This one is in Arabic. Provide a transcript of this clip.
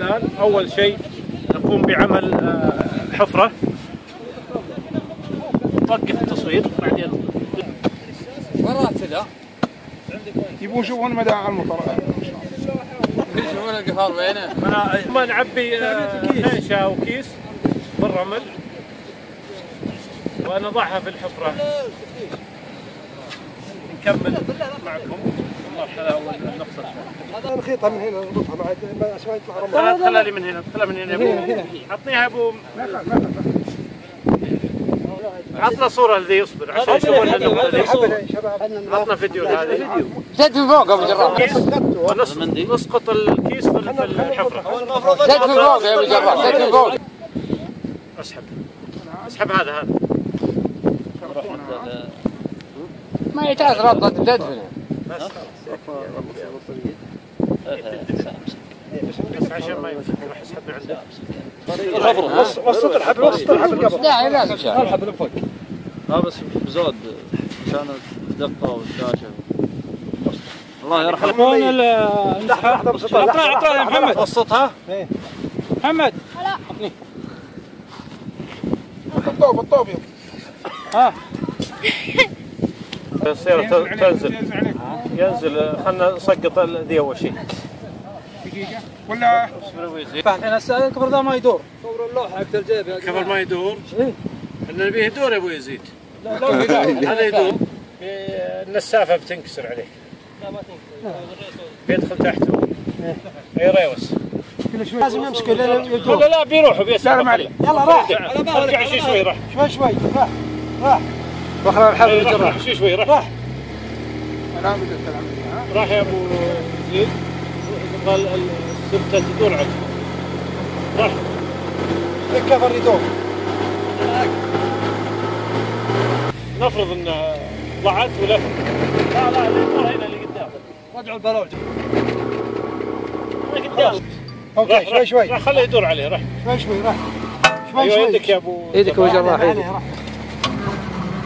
الآن أول شيء نقوم بعمل حفرة نوقف التصوير بعدين وراتلها يبون يشوفون مدى على يشوفون القفار وينه؟ ما نعبي نشا وكيس بالرمل ونضعها في الحفرة نكمل معكم المرحلة والنقصة هذا الخيطة من هنا نربطها بعد عشان يطلع رمل خلها لي من هنا خلها من هنا يا ابو عطنيها يا ابو عطنا صورة لذي يصبر عشان يشوفون هذا عطنا فيديو هذه زيد من فوق ابو جراح نسقط الكيس في الحفرة زيد من فوق يا ابو جراح زيد من فوق اسحب اسحب هذا ما يتعز ربط تدفنه بس بس عشان ما يمسك راح يسحبنا عنده الحبل وسط الحبل وسط الحبل قبل لا لا الحبل فوق لا بس بزود عشان الدقه والشاشه الله يرحمه وين اللحظه بسيطه اعطنا يا محمد وسطها محمد اعطني بالطوب بالطوب ها السيارة تنزل ينزل خلنا نسقط ذي اول شيء دقيقة ولا الحين هسه الكبر ذا ما يدور كبر اللوحة حق الجيب الكبر ما يدور احنا نبيه يدور يا ابو يزيد لا لو يدور هذا يدور النسافة بتنكسر عليك لا ما تنكسر بيدخل تحته اي ريوس كل شوي لازم يمسكه يدور لا لا بيروح وبيسلم عليه يلا راح ارجع شوي شوي راح شوي شوي راح راح واخر الحبل راح شوي شوي راح راح يا ابو يزيد قال السبته تدور عندك راح الكفر يدور نفرض ان طلعت ولفت لا لا الدور هنا اللي قدام رجعوا البلوج قدام اوكي شوي شوي راح خليه يدور عليه راح شوي شوي راح شوي شوي يدك يا ابو يدك ابو جراح يدك